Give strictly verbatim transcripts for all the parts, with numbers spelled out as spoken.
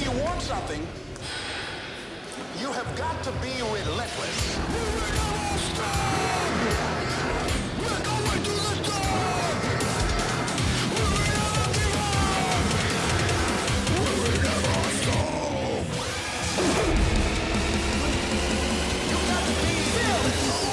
If you want something, you have got to be relentless. We're going strong! We're going to the top! We're never give up! We're never stop! You got to be fearless!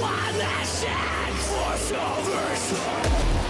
One last chance for salvation!